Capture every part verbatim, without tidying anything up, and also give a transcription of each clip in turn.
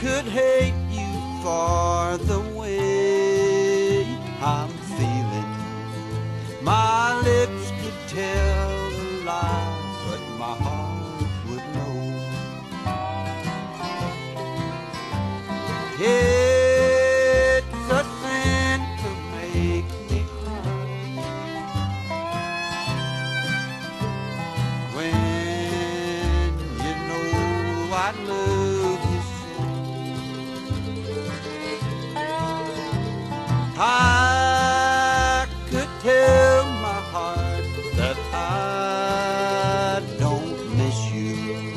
could hate you for the way I'm feeling. My lips could tell a lie, but my heart would know. It's a sin to make me cry, when you know I love you so. I could tell my heart that I don't miss you.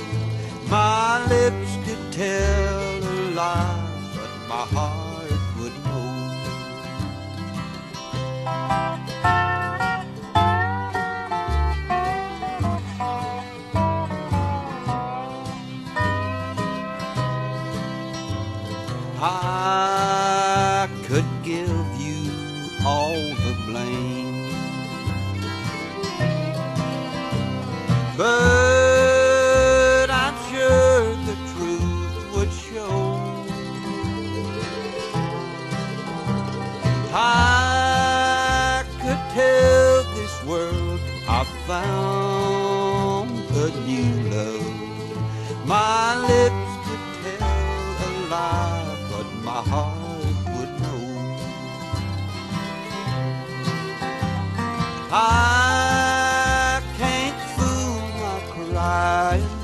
My lips could tell a lie, but my heart would know. I could give you all the blame, but I'm sure the truth would show. I could tell this world I found a new love. My lips could tell a lie, my heart would know. I can't fool my crying.